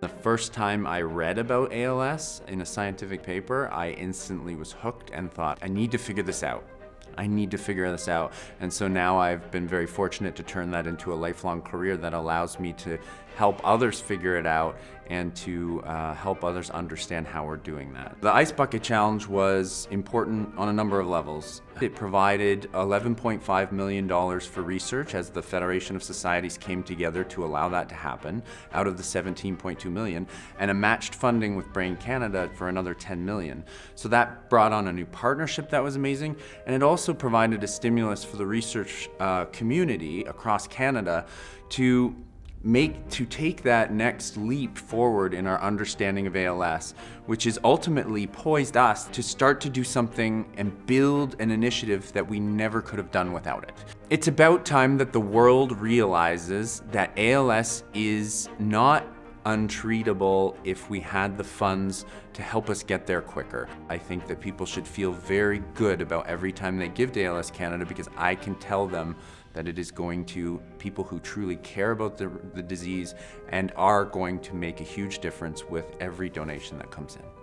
The first time I read about ALS in a scientific paper, I instantly was hooked and thought, I need to figure this out. I need to figure this out. And so now I've been very fortunate to turn that into a lifelong career that allows me to help others figure it out and to help others understand how we're doing that. The Ice Bucket Challenge was important on a number of levels. It provided $11.5 million for research as the Federation of Societies came together to allow that to happen out of the $17.2 million, and a matched funding with Brain Canada for another $10 million. So that brought on a new partnership that was amazing, and it also provided a stimulus for the research community across Canada to take that next leap forward in our understanding of ALS, which is ultimately poised us to start to do something and build an initiative that we never could have done without it. It's about time that the world realizes that ALS is not untreatable if we had the funds to help us get there quicker. I think that people should feel very good about every time they give to ALS Canada, because I can tell them that it is going to people who truly care about the disease and are going to make a huge difference with every donation that comes in.